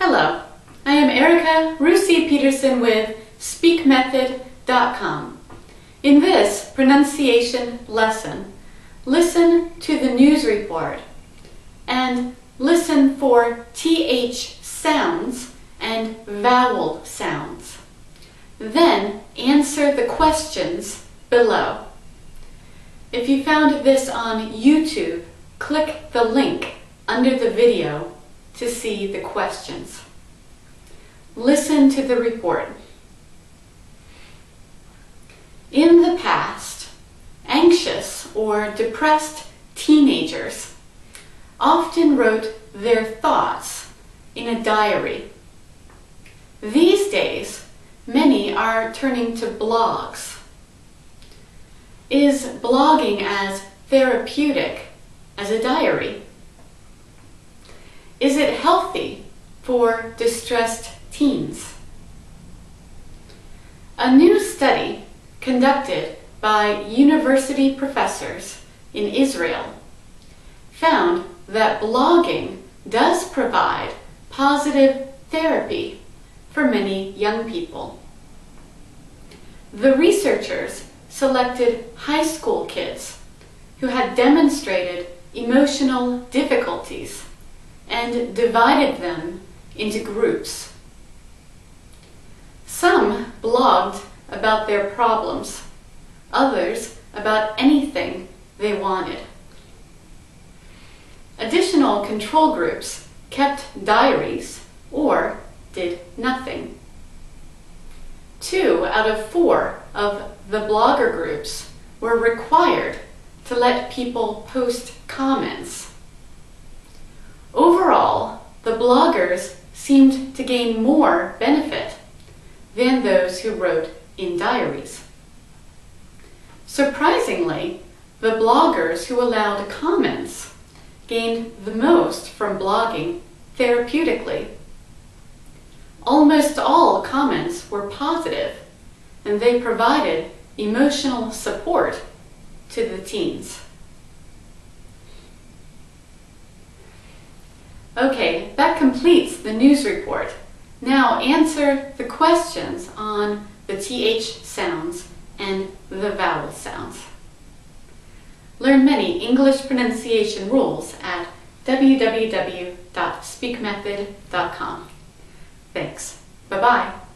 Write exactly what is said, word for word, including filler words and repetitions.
Hello, I am Erica Rusi-Peterson with Speak Method dot com. In this pronunciation lesson, listen to the news report and listen for T H sounds and vowel sounds. Then answer the questions below. If you found this on YouTube, click the link under the video to see the questions. Listen to the report. In the past, anxious or depressed teenagers often wrote their thoughts in a diary. These days, many are turning to blogs. Is blogging as therapeutic as a diary? Is it healthy for distressed teens? A new study conducted by university professors in Israel found that blogging does provide positive therapy for many young people. The researchers selected high school kids who had demonstrated emotional difficulties and divided them into groups. Some blogged about their problems, others about anything they wanted. Additional control groups kept diaries or did nothing. Two out of four of the blogger groups were required to let people post comments. Overall, the bloggers seemed to gain more benefit than those who wrote in diaries. Surprisingly, the bloggers who allowed comments gained the most from blogging therapeutically. Almost all comments were positive, and they provided emotional support to the teens. Okay, that completes the news report. Now answer the questions on the T H sounds and the vowel sounds. Learn many English pronunciation rules at w w w dot speak method dot com. Thanks. Bye-bye.